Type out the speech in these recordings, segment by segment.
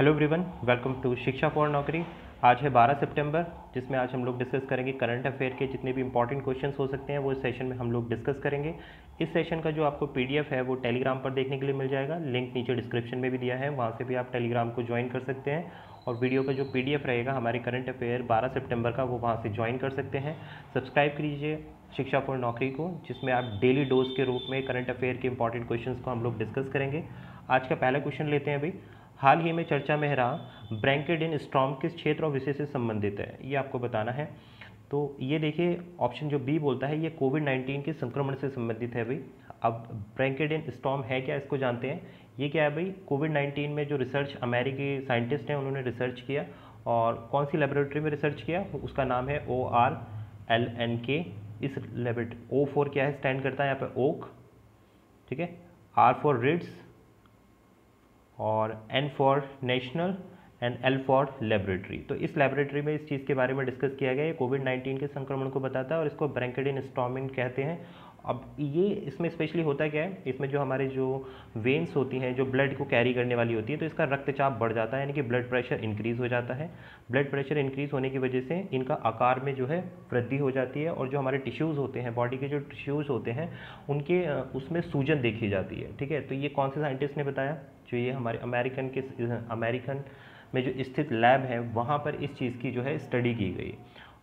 Hello everyone, welcome to Shiksha for Naukri. आज है 12 सितंबर, जिसमें आज हम लोग डिस्कस करेंगे करंट अफेयर के जितने भी इंपॉर्टेंट क्वेश्चंस हो सकते हैं वो इस सेशन में हम लोग डिस्कस करेंगे। इस सेशन का जो आपको पीडीएफ है वो टेलीग्राम पर देखने के लिए मिल जाएगा, लिंक नीचे डिस्क्रिप्शन में भी दिया है, वहाँ से भी आप टेलीग्राम को ज्वाइन कर सकते हैं। और वीडियो का जो पीडीएफ रहेगा हमारे करंट अफेयर 12 सितंबर का, वो वहाँ से ज्वाइन कर सकते हैं। सब्सक्राइब कीजिए शिक्षा फॉर नौकरी को, जिसमें आप डेली डोज के रूप में करंट अफेयर के इंपॉर्टेंट क्वेश्चन को हम लोग डिस्कस करेंगे। आज का पहला क्वेश्चन लेते हैं भाई, हाल ही में चर्चा में रहा ब्रैंकेड इन स्ट्रॉम किस क्षेत्र और विषय से संबंधित है, ये आपको बताना है। तो ये देखिए ऑप्शन जो बी बोलता है ये कोविड-19 के संक्रमण से संबंधित है भाई। अब ब्रैंकेड इन स्ट्रॉम है क्या, इसको जानते हैं। ये क्या है भाई, कोविड-19 में जो रिसर्च अमेरिकी साइंटिस्ट हैं उन्होंने रिसर्च किया, और कौन सी लेबोरेटरी में रिसर्च किया, उसका नाम है ORLNK। इस लेबोरेटरी O4 क्या है, स्टैंड करता है यहाँ पर ओक, ठीक है, R4 रिड्स, और N for national and L for laboratory. तो इस लेबोरेटरी में इस चीज़ के बारे में डिस्कस किया गया है, कोविड-19 के संक्रमण को बताता है और इसको ब्रैंकेड इन स्ट्रॉम कहते हैं। अब ये इसमें स्पेशली होता क्या है, इसमें जो हमारे जो वेन्स होती हैं जो ब्लड को कैरी करने वाली होती है, तो इसका रक्तचाप बढ़ जाता है, यानी कि ब्लड प्रेशर इंक्रीज़ हो जाता है। ब्लड प्रेशर इंक्रीज़ होने की वजह से इनका आकार में जो है वृद्धि हो जाती है, और जो हमारे टिश्यूज़ होते हैं, बॉडी के जो टिश्यूज़ होते हैं उनके उसमें सूजन देखी जाती है, ठीक है। तो ये कौन से साइंटिस्ट ने बताया, जो ये हमारे अमेरिकन में जो स्थित लैब है वहाँ पर इस चीज़ की जो है स्टडी की गई,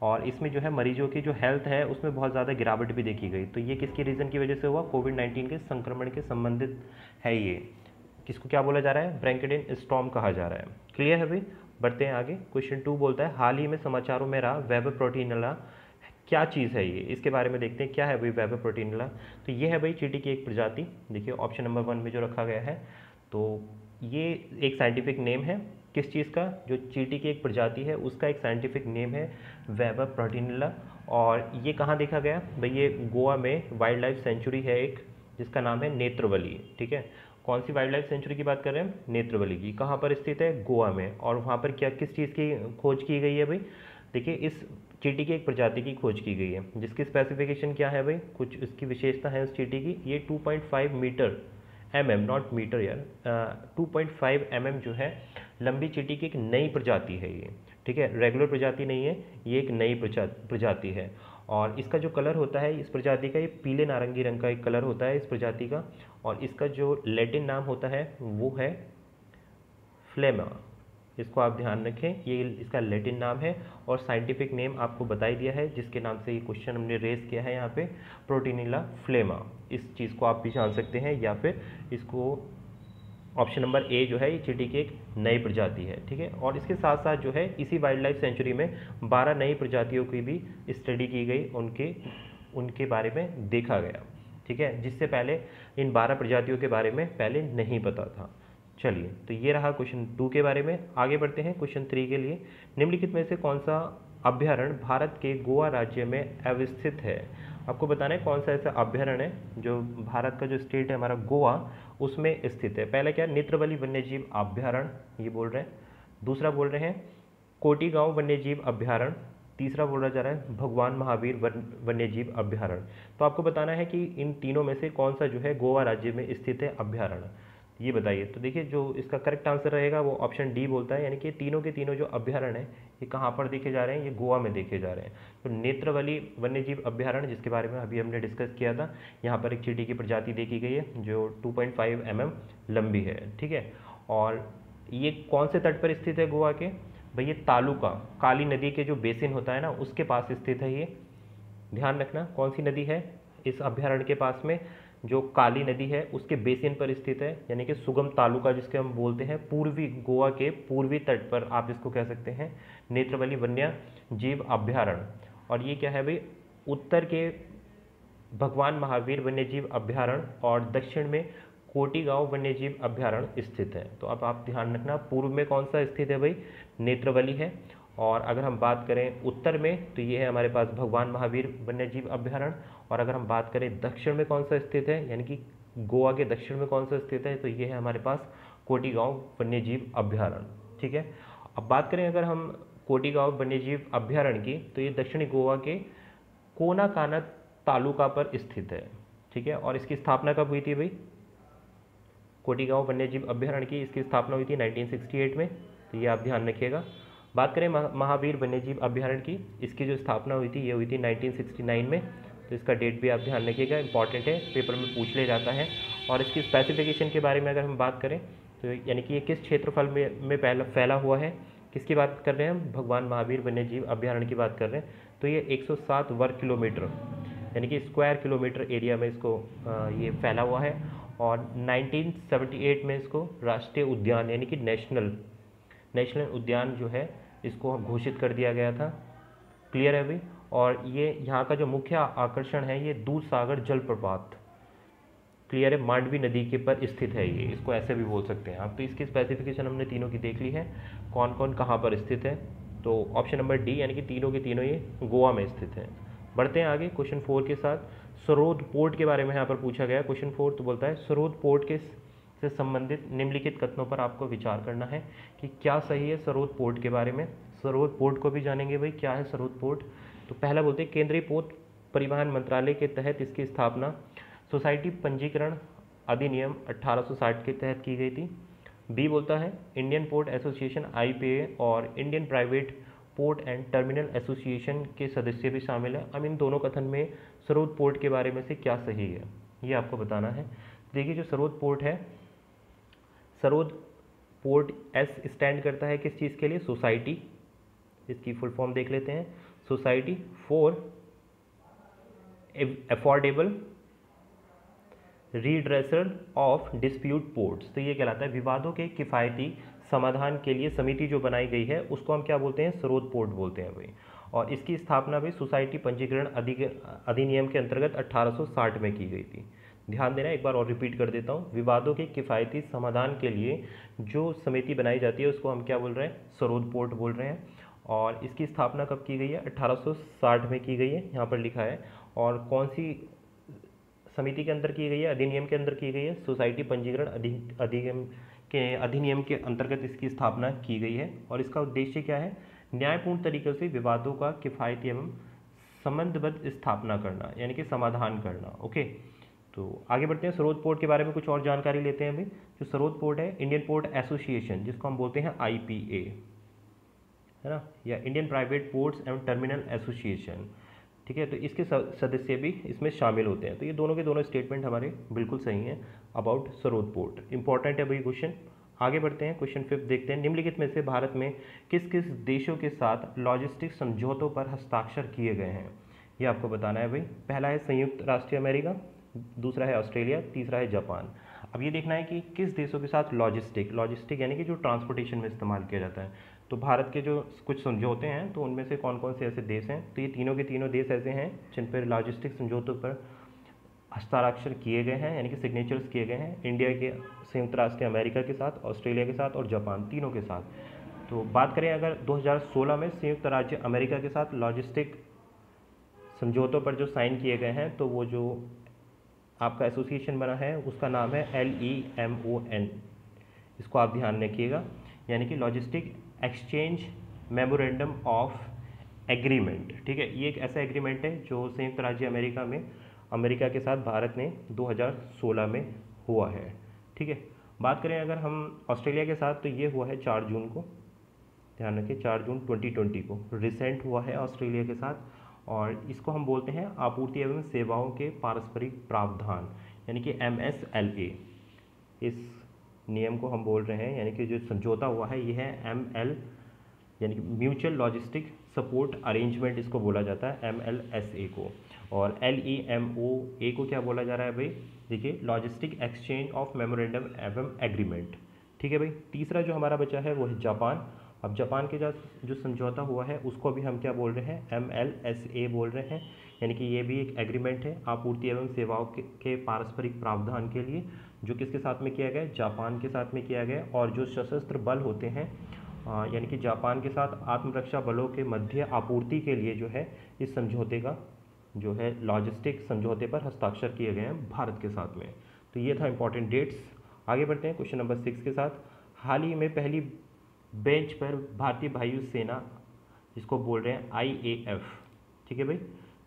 और इसमें जो है मरीजों की जो हेल्थ है उसमें बहुत ज़्यादा गिरावट भी देखी गई। तो ये किसकी रीज़न की वजह से हुआ, कोविड-19 के संक्रमण के संबंधित है। ये किसको क्या बोला जा रहा है, ब्रैंकेड इन स्ट्रॉम कहा जा रहा है। क्लियर है भाई, बढ़ते हैं आगे। क्वेश्चन 2 बोलता है हाल ही में समाचारों में रहा वेबर प्रोटीनला क्या चीज़ है, ये इसके बारे में देखते हैं क्या है भाई वेबर प्रोटीनला। तो ये है भाई चींटी की एक प्रजाति, देखिए ऑप्शन नंबर 1 में जो रखा गया है। तो ये एक साइंटिफिक नेम है किस चीज़ का, जो चींटी की एक प्रजाति है उसका एक साइंटिफिक नेम है वेबर प्रोटीनला। और ये कहाँ देखा गया भाई, ये गोवा में वाइल्ड लाइफ सेंचुरी है एक, जिसका नाम है नेत्रवली, ठीक है। कौन सी वाइल्ड लाइफ सेंचुरी की बात कर रहे हैं, नेत्रवली की। कहाँ पर स्थित है, गोवा में। और वहाँ पर क्या किस चीज़ की खोज की गई है भाई, देखिए इस चींटी की एक प्रजाति की खोज की गई है, जिसकी स्पेसिफिकेशन क्या है भाई, कुछ इसकी विशेषता है उस चींटी की। ये 2.5 mm जो है लंबी चींटी की एक नई प्रजाति है ये, ठीक है, रेगुलर प्रजाति नहीं है, ये एक नई प्रजाति है। और इसका जो कलर होता है इस प्रजाति का, ये पीले नारंगी रंग का एक कलर होता है इस प्रजाति का। और इसका जो लैटिन नाम होता है वो है फ्लेमा, इसको आप ध्यान रखें, ये इसका लैटिन नाम है। और साइंटिफिक नेम आपको बताई दिया है जिसके नाम से ये क्वेश्चन हमने रेस किया है यहाँ पे, प्रोटीनिला फ्लेमा। इस चीज़ को आप भी जान सकते हैं, या फिर इसको ऑप्शन नंबर ए जो है ये चींटी की एक नई प्रजाति है, ठीक है। और इसके साथ साथ जो है इसी वाइल्ड लाइफ सेंचुरी में 12 नई प्रजातियों की भी स्टडी की गई, उनके बारे में देखा गया, ठीक है, जिससे पहले इन 12 प्रजातियों के बारे में पहले नहीं पता था। चलिए, तो ये रहा क्वेश्चन 2 के बारे में। आगे बढ़ते हैं क्वेश्चन 3 के लिए। निम्नलिखित में से कौन सा अभ्यारण्य भारत के गोवा राज्य में अवस्थित है, आपको बताना है कौन सा ऐसा अभ्यारण्य है जो भारत का जो स्टेट है हमारा गोवा उसमें स्थित है। पहला क्या है, नेत्रवली वन्यजीव अभ्यारण्य, ये बोल रहे हैं। दूसरा बोल रहे हैं कोटीगाँव वन्यजीव अभ्यारण्य। तीसरा बोला जा रहा है भगवान महावीर वन्यजीव अभ्यारण्य। तो आपको बताना है कि इन तीनों में से कौन सा जो है गोवा राज्य में स्थित है अभ्यारण्य, ये बताइए। तो देखिए जो इसका करेक्ट आंसर रहेगा वो ऑप्शन डी बोलता है, यानी कि तीनों के तीनों जो अभ्यारण्य हैं ये कहाँ पर देखे जा रहे हैं, ये गोवा में देखे जा रहे हैं। तो नेत्रवली वन्यजीव अभ्यारण्य, जिसके बारे में अभी हमने डिस्कस किया था, यहाँ पर एक चींटी की प्रजाति देखी गई है जो 2.5 mm लंबी है, ठीक है। और ये कौन से तट पर स्थित है गोवा के भाई, ये तालुका काली नदी के जो बेसिन होता है ना उसके पास स्थित है, ये ध्यान रखना। कौन सी नदी है इस अभ्यारण्य के पास में, जो काली नदी है उसके बेसिन पर स्थित है, यानी कि सुगम तालुका जिसके हम बोलते हैं, पूर्वी गोवा के पूर्वी तट पर आप इसको कह सकते हैं नेत्रवली वन्य जीव अभ्यारण्य। और ये क्या है भाई, उत्तर के भगवान महावीर वन्यजीव अभ्यारण्य और दक्षिण में कोटीगाँव वन्यजीव अभ्यारण्य स्थित है। तो अब आप ध्यान रखना, पूर्व में कौन सा स्थित है भाई, नेत्रवली है। और अगर हम बात करें उत्तर में तो ये है हमारे पास भगवान महावीर वन्यजीव अभ्यारण्य। और अगर हम बात करें दक्षिण में कौन सा स्थित है, यानी कि गोवा के दक्षिण में कौन सा स्थित है, तो ये है हमारे पास कोटीगाँव वन्यजीव अभ्यारण्य, ठीक है। अब बात करें अगर हम कोटीगाँव वन्यजीव अभ्यारण्य की, तो ये दक्षिणी गोवा के कोनाकाना तालुका पर स्थित है, ठीक है। और इसकी स्थापना कब हुई थी भाई, कोटीगाँव वन्यजीव अभ्यारण्य की इसकी स्थापना हुई थी 1968 में, तो ये आप ध्यान रखिएगा। बात करें महावीर वन्यजीव अभ्यारण्य की, इसकी जो स्थापना हुई थी ये हुई थी 1969 में, तो इसका डेट भी आप ध्यान रखिएगा, इंपॉर्टेंट है, पेपर में पूछ ले जाता है। और इसकी स्पेसिफिकेशन के बारे में अगर हम बात करें तो यानी कि ये किस क्षेत्रफल में फैला हुआ है, किसकी बात कर रहे हैं हम, भगवान महावीर वन्यजीव अभ्यारण्य की बात कर रहे हैं। तो ये 107 वर्ग किलोमीटर यानी कि स्क्वायर किलोमीटर एरिया में इसको ये फैला हुआ है। और 1978 में इसको राष्ट्रीय उद्यान यानी कि नेशनल उद्यान जो है इसको घोषित कर दिया गया था, क्लियर है अभी। और ये यहाँ का जो मुख्य आकर्षण है ये दूध सागर जलप्रपात, क्लियर है, मांडवी नदी के पर स्थित है ये, इसको ऐसे भी बोल सकते हैं आप। तो इसकी स्पेसिफिकेशन हमने तीनों की देख ली है, कौन कौन कहाँ पर स्थित है, तो ऑप्शन नंबर डी यानी कि तीनों के तीनों ये गोवा में स्थित है। बढ़ते हैं आगे क्वेश्चन 4 के साथ। सरोद पोर्ट के बारे में यहाँ पर पूछा गया क्वेश्चन 4, तो बोलता है सरोद पोर्ट के से संबंधित निम्नलिखित कथनों पर आपको विचार करना है कि क्या सही है सरोद पोर्ट के बारे में। सरोद पोर्ट को भी जानेंगे भाई, क्या है सरोद पोर्ट। तो पहला बोलते हैं केंद्रीय पोर्ट परिवहन मंत्रालय के तहत इसकी स्थापना सोसाइटी पंजीकरण अधिनियम 1860 के तहत की गई थी। बी बोलता है इंडियन पोर्ट एसोसिएशन IPA और Indian private port and terminal association के सदस्य भी शामिल हैं। अब इन दोनों कथन में सरोद पोर्ट के बारे में से क्या सही है ये आपको बताना है। देखिए जो सरोद पोर्ट है, सरोद पोर्ट S स्टैंड करता है किस चीज़ के लिए, सोसाइटी, इसकी फुल फॉर्म देख लेते हैं, society for affordable रीड्रेसर of dispute ports, तो ये कहलाता है विवादों के किफ़ायती समाधान के लिए समिति जो बनाई गई है उसको हम क्या बोलते हैं, सरोद पोर्ट बोलते हैं भाई। और इसकी स्थापना भी सोसाइटी पंजीकरण अधिनियम के अंतर्गत 1860 में की गई थी। ध्यान देना, एक बार और रिपीट कर देता हूँ, विवादों के किफ़ायती समाधान के लिए जो समिति बनाई जाती है उसको हम क्या बोल रहे हैं, सरोद पोर्ट बोल रहे हैं। और इसकी स्थापना कब की गई है, 1860 में की गई है, यहाँ पर लिखा है। और कौन सी समिति के अंदर की गई है, अधिनियम के अंदर की गई है, सोसाइटी पंजीकरण अधिनियम के अंतर्गत इसकी स्थापना की गई है। और इसका उद्देश्य क्या है, न्यायपूर्ण तरीके से विवादों का किफ़ायती एवं संबंधबद्ध स्थापना करना यानी कि समाधान करना। ओके, तो आगे बढ़ते हैं, सरोद पोर्ट के बारे में कुछ और जानकारी लेते हैं अभी। जो सरोद पोर्ट है, इंडियन पोर्ट एसोसिएशन जिसको हम बोलते हैं IPA है ना, या Indian private ports and terminal association, ठीक है, तो इसके सदस्य भी इसमें शामिल होते हैं। तो ये दोनों के दोनों स्टेटमेंट हमारे बिल्कुल सही हैं अबाउट सरोद पोर्ट। इंपॉर्टेंट है भाई क्वेश्चन। आगे बढ़ते हैं क्वेश्चन 5 देखते हैं, निम्नलिखित में से भारत में किस किस देशों के साथ लॉजिस्टिक समझौतों पर हस्ताक्षर किए गए हैं ये आपको बताना है भाई। पहला है संयुक्त राष्ट्र अमेरिका, दूसरा है ऑस्ट्रेलिया, तीसरा है जापान। अब ये देखना है कि किस देशों के साथ लॉजिस्टिक यानी कि जो ट्रांसपोर्टेशन में इस्तेमाल किया जाता है। तो भारत के जो कुछ समझौते हैं तो उनमें से कौन कौन से ऐसे देश हैं, तो ये तीनों के तीनों देश ऐसे हैं जिन पर लॉजिस्टिक समझौतों पर हस्ताक्षर किए गए हैं यानी कि सिग्नेचर्स किए गए हैं, इंडिया के संयुक्त राष्ट्र अमेरिका के साथ, ऑस्ट्रेलिया के साथ और जापान, तीनों के साथ। तो बात करें अगर 2016 में संयुक्त राज्य अमेरिका के साथ लॉजिस्टिक समझौतों पर जो साइन किए गए हैं तो वो जो आपका एसोसिएशन बना है उसका नाम है LEMON, इसको आप ध्यान रखिएगा, यानी कि logistic exchange memorandum of agreement, ठीक है। ये एक ऐसा एग्रीमेंट है जो संयुक्त राज्य अमेरिका में अमेरिका के साथ भारत ने 2016 में हुआ है, ठीक है। बात करें अगर हम ऑस्ट्रेलिया के साथ तो ये हुआ है 4 जून को, ध्यान रखिए 4 जून 2020 को रिसेंट हुआ है ऑस्ट्रेलिया के साथ। और इसको हम बोलते हैं आपूर्ति एवं सेवाओं के पारस्परिक प्रावधान यानी कि MSLA, इस नियम को हम बोल रहे हैं, यानी कि जो समझौता हुआ है ये है ML यानी कि म्यूचुअल लॉजिस्टिक सपोर्ट अरेंजमेंट, इसको बोला जाता है MLSA को। और LEMOA को क्या बोला जा रहा है भाई, देखिए लॉजिस्टिक एक्सचेंज ऑफ मेमोरेंडम एवं एग्रीमेंट, ठीक है भाई। तीसरा जो हमारा बचा है वो है जापान। अब जापान के साथ जो समझौता हुआ है उसको भी हम क्या बोल रहे हैं, MLSA बोल रहे हैं, यानी कि ये भी एक एग्रीमेंट है आपूर्ति एवं सेवाओं के पारस्परिक प्रावधान के लिए, जो किसके साथ में किया गया, जापान के साथ में किया गया। और जो सशस्त्र बल होते हैं यानी कि जापान के साथ आत्मरक्षा बलों के मध्य आपूर्ति के लिए जो है इस समझौते का जो है लॉजिस्टिक समझौते पर हस्ताक्षर किए गए हैं भारत के साथ में। तो ये था इंपॉर्टेंट डेट्स। आगे बढ़ते हैं क्वेश्चन नंबर 6 के साथ। हाल ही में पहली बेंच पर भारतीय वायुसेना, जिसको बोल रहे हैं IAF, ठीक है भाई,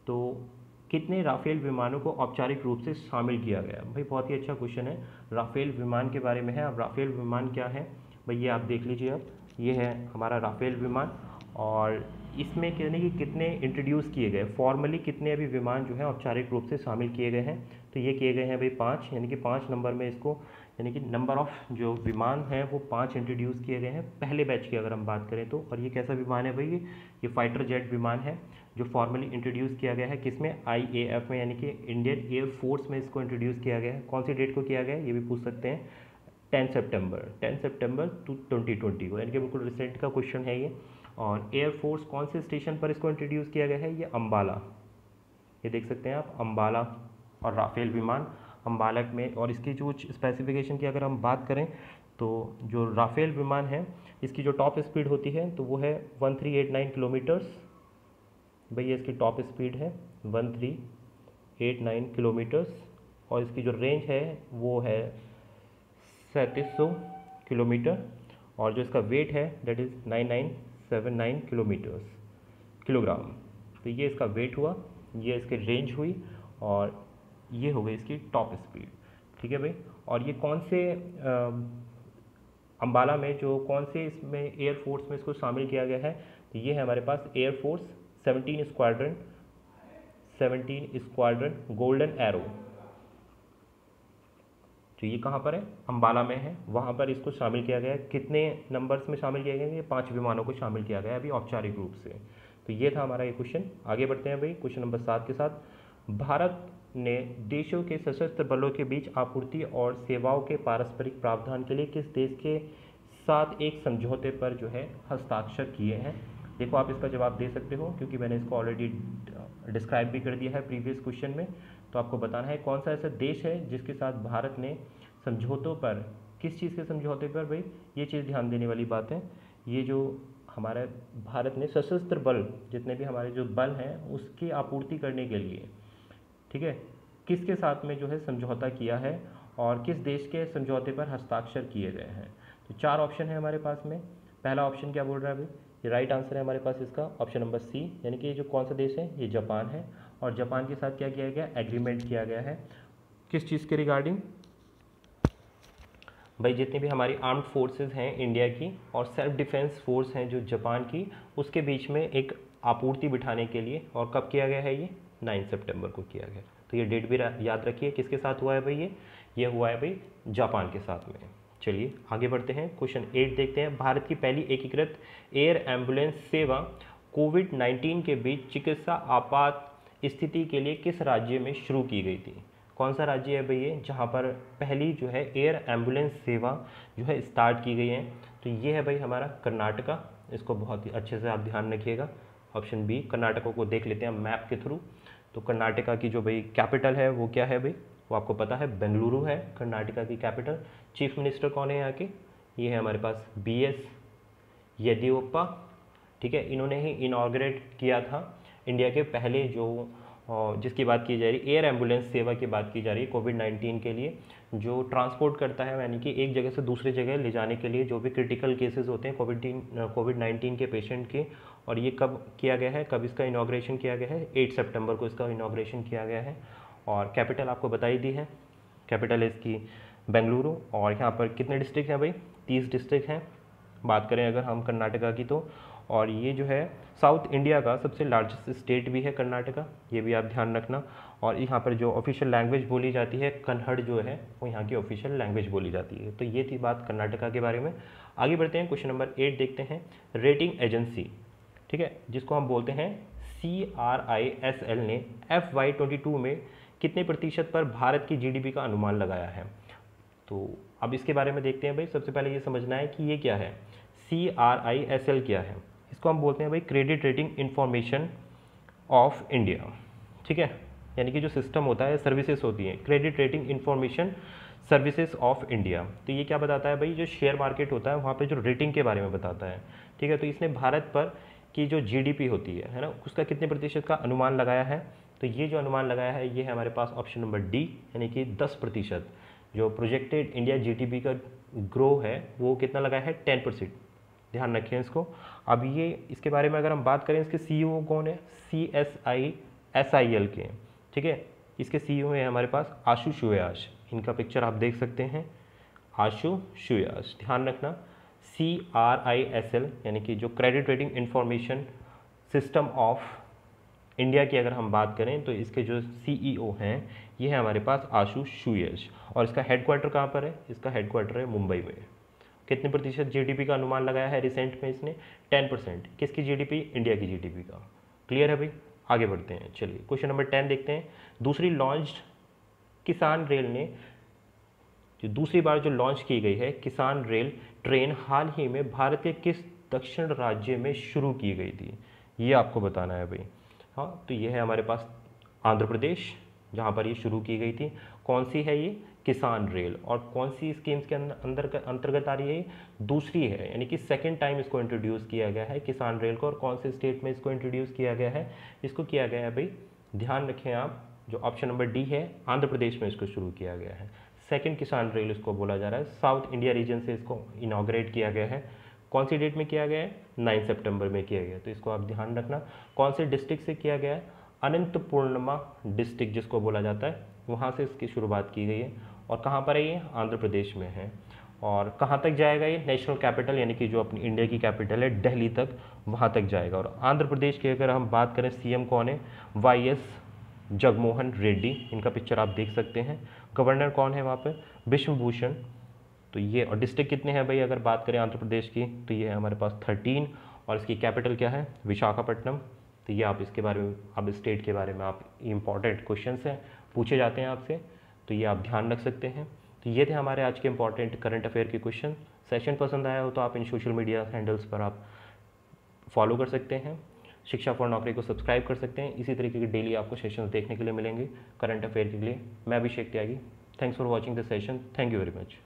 तो कितने राफेल विमानों को औपचारिक रूप से शामिल किया गया? भाई बहुत ही अच्छा क्वेश्चन है, राफेल विमान के बारे में है। अब राफेल विमान क्या है भाई, ये आप देख लीजिए। अब ये है हमारा राफेल विमान, और इसमें कहने कि कितने इंट्रोड्यूस किए गए, फॉर्मली कितने अभी विमान जो है औपचारिक रूप से शामिल किए गए हैं। तो ये किए गए हैं भाई 5, यानी कि 5 नंबर में इसको, यानी कि नंबर ऑफ़ जो विमान हैं वो 5 इंट्रोड्यूस किए गए हैं पहले बैच की अगर हम बात करें तो। और ये कैसा विमान है भाई, ये फाइटर जेट विमान है जो फॉर्मली इंट्रोड्यूस किया गया है किसमें, IAF में, यानी कि इंडियन एयरफोर्स में इसको इंट्रोड्यूस किया गया है। कौन सी डेट को किया गया है ये भी पूछ सकते हैं, 10 सितंबर 2020 को, यानी कि बिल्कुल रिसेंट का क्वेश्चन है ये। और एयरफोर्स कौन से स्टेशन पर इसको इंट्रोड्यूस किया गया है, ये अम्बाला, ये देख सकते हैं आप अम्बाला। और राफेल विमान अम्बाला में, और इसकी जो स्पेसिफिकेशन की अगर हम बात करें तो जो राफेल विमान है इसकी जो टॉप स्पीड होती है तो वो है 1389 किलोमीटर्स, भैया इसकी टॉप स्पीड है 1389 किलोमीटर्स। और इसकी जो रेंज है वो है 3700 किलोमीटर, और जो इसका वेट है दैट इज़ 9979 किलोग्राम। तो ये इसका वेट हुआ, ये इसकी रेंज हुई, और ये हो गई इसकी टॉप स्पीड, ठीक है भाई। और ये कौन से अम्बाला में जो कौन से इसमें एयरफोर्स में इसको शामिल किया गया है, तो ये है हमारे पास एयरफोर्स 17 स्क्वाड्रन गोल्डन एरो, तो ये कहाँ पर है, अम्बाला में है, वहाँ पर इसको शामिल किया गया है। कितने नंबर्स में शामिल किया गया है, ये 5 विमानों को शामिल किया गया है अभी औपचारिक रूप से। तो ये था हमारा ये क्वेश्चन। आगे बढ़ते हैं भाई क्वेश्चन नंबर 7 के साथ। भारत ने देशों के सशस्त्र बलों के बीच आपूर्ति और सेवाओं के पारस्परिक प्रावधान के लिए किस देश के साथ एक समझौते पर जो है हस्ताक्षर किए हैं? देखो आप इसका जवाब दे सकते हो, क्योंकि मैंने इसको ऑलरेडी डिस्क्राइब भी कर दिया है प्रीवियस क्वेश्चन में। तो आपको बताना है कौन सा ऐसा देश है जिसके साथ भारत ने समझौतों पर, किस चीज़ के समझौते पर, भाई ये चीज़ ध्यान देने वाली बात है। ये जो हमारे भारत ने सशस्त्र बल, जितने भी हमारे जो बल हैं उसकी आपूर्ति करने के लिए, ठीक है, किसके साथ में जो है समझौता किया है और किस देश के समझौते पर हस्ताक्षर किए गए हैं। तो 4 ऑप्शन है हमारे पास में। पहला ऑप्शन क्या बोल रहा है भाई, ये राइट आंसर है हमारे पास इसका ऑप्शन नंबर C, यानी कि ये जो कौन सा देश है ये जापान है। और जापान के साथ क्या किया गया, एग्रीमेंट किया गया है, किस चीज़ के रिगार्डिंग भाई, जितनी भी हमारी आर्म्ड फोर्सेस हैं इंडिया की और सेल्फ डिफेंस फोर्स हैं जो जापान की, उसके बीच में एक आपूर्ति बिठाने के लिए। और कब किया गया है ये, 9 सितंबर को किया गया। तो ये डेट भी याद रखिए, किसके साथ हुआ है भाई, ये हुआ है भाई जापान के साथ में। चलिए आगे बढ़ते हैं क्वेश्चन 8 देखते हैं। भारत की पहली एकीकृत एयर एम्बुलेंस सेवा कोविड-19 के बीच चिकित्सा आपात स्थिति के लिए किस राज्य में शुरू की गई थी? कौन सा राज्य है भैया जहाँ पर पहली जो है एयर एम्बुलेंस सेवा जो है स्टार्ट की गई है? तो ये है भाई हमारा कर्नाटका। इसको बहुत ही अच्छे से आप ध्यान रखिएगा, ऑप्शन B कर्नाटका को देख लेते हैं मैप के थ्रू। तो कर्नाटका की जो भाई कैपिटल है वो क्या है भाई, वो आपको पता है बेंगलुरु है कर्नाटका की कैपिटल। चीफ मिनिस्टर कौन है यहाँ के, ये है हमारे पास BS येदियुरप्पा, ठीक है, इन्होंने ही इनॉग्रेट किया था इंडिया के पहले जो, जिसकी बात की जा रही है एयर एम्बुलेंस सेवा की बात की जा रही है कोविड-19 के लिए, जो ट्रांसपोर्ट करता है, यानी कि एक जगह से दूसरी जगह ले जाने के लिए जो भी क्रिटिकल केसेस होते हैं कोविड-19 के पेशेंट के। और ये कब किया गया है, कब इसका इनॉग्रेशन किया गया है, 8 सितंबर को इसका इनॉग्रेशन किया गया है। और कैपिटल आपको बताई दी है, कैपिटल है इसकी बेंगलुरु। और यहाँ पर कितने डिस्ट्रिक्ट हैं भाई, 30 डिस्ट्रिक्ट हैं बात करें अगर हम कर्नाटका की तो। और ये जो है साउथ इंडिया का सबसे लार्जेस्ट स्टेट भी है कर्नाटका, ये भी आप ध्यान रखना। और यहाँ पर जो ऑफिशियल लैंग्वेज बोली जाती है कन्नड़ जो है वो यहाँ की ऑफिशियल लैंग्वेज बोली जाती है। तो ये थी बात कर्नाटका के बारे में। आगे बढ़ते हैं क्वेश्चन नंबर 8 देखते हैं। रेटिंग एजेंसी, ठीक है, जिसको हम बोलते हैं CRISL ने FY22 में कितने प्रतिशत पर भारत की GDP का अनुमान लगाया है? तो अब इसके बारे में देखते हैं भाई। सबसे पहले ये समझना है कि ये क्या है, CRISL क्या है। इसको हम बोलते हैं भाई credit rating information of India, ठीक है, यानी कि जो सिस्टम होता है, सर्विसेज होती हैं, credit rating information services of India. तो ये क्या बताता है भाई, जो शेयर मार्केट होता है वहाँ पर जो रेटिंग के बारे में बताता है, ठीक है। तो इसने भारत पर की जो GDP होती है ना, उसका कितने प्रतिशत का अनुमान लगाया है? तो ये जो अनुमान लगाया है ये है हमारे पास ऑप्शन नंबर D, यानी कि 10%। जो प्रोजेक्टेड इंडिया GDP का ग्रो है वो कितना लगाया है, 10%, ध्यान रखें इसको। अब ये इसके बारे में अगर हम बात करें, इसके CEO कौन है, CSISIL के, ठीक है। इसके CEO हैं हमारे पास आशु सुयश, इनका पिक्चर आप देख सकते हैं, आशु सुयश। ध्यान रखना CRISL यानी कि जो credit rating information system of India की अगर हम बात करें तो इसके जो CEO हैं ये है हमारे पास आशु सुयश। और इसका हेडक्वार्टर कहाँ पर है? इसका हेडक्वार्टर है मुंबई में। कितने प्रतिशत GDP का अनुमान लगाया है रिसेंट में इसने? 10%। किसकी GDP? इंडिया की GDP का। क्लियर है भाई, आगे बढ़ते हैं। चलिए क्वेश्चन नंबर 10 देखते हैं। दूसरी लॉन्च किसान रेल ने जो दूसरी बार जो लॉन्च की गई है किसान रेल ट्रेन हाल ही में भारत के किस दक्षिण राज्य में शुरू की गई थी, ये आपको बताना है भाई। हाँ, तो ये है हमारे पास आंध्र प्रदेश, जहाँ पर ये शुरू की गई थी। कौन सी है ये? किसान रेल। और कौन सी स्कीम्स के अंतर्गत आ रही है? दूसरी है, यानी कि सेकंड टाइम इसको इंट्रोड्यूस किया गया है किसान रेल को। और कौन से स्टेट में इसको इंट्रोड्यूस किया गया है? इसको किया गया है भाई, ध्यान रखें आप, जो ऑप्शन नंबर डी है आंध्र प्रदेश में इसको शुरू किया गया है। सेकंड किसान रेल इसको बोला जा रहा है। साउथ इंडिया रीजन से इसको इनॉग्रेट किया गया है। कौन सी डेट में किया गया है? 9 सितंबर में किया गया। तो इसको आप ध्यान रखना। कौन से डिस्ट्रिक्ट से किया गया है? अनंतपूर्णिमा डिस्ट्रिक्ट जिसको बोला जाता है, वहाँ से इसकी शुरुआत की गई है। और कहाँ पर है ये? आंध्र प्रदेश में है। और कहाँ तक जाएगा ये? नेशनल कैपिटल यानी कि जो अपनी इंडिया की कैपिटल है दिल्ली तक, वहाँ तक जाएगा। और आंध्र प्रदेश की अगर हम बात करें CM कौन है? YS जगमोहन रेड्डी, इनका पिक्चर आप देख सकते हैं। गवर्नर कौन है वहाँ पर? विश्व भूषण। तो ये, और डिस्ट्रिक्ट कितने हैं भाई अगर बात करें आंध्र प्रदेश की, तो ये है हमारे पास 13। और इसकी कैपिटल क्या है? विशाखापट्टनम। तो ये आप इसके बारे में, आप स्टेट के बारे में, आप इम्पॉर्टेंट क्वेश्चंस हैं पूछे जाते हैं आपसे, तो ये आप ध्यान रख सकते हैं। तो ये थे हमारे आज के इम्पॉर्टेंट करंट अफेयर के क्वेश्चन। सेशन पसंद आया हो तो आप इन सोशल मीडिया हैंडल्स पर आप फॉलो कर सकते हैं। शिक्षा फॉर नौकरी को सब्सक्राइब कर सकते हैं। इसी तरीके के डेली आपको सेशंस देखने के लिए मिलेंगे करंट अफेयर के लिए। मैं Abhishek Tyagi, thanks for watching the session, thank you very much.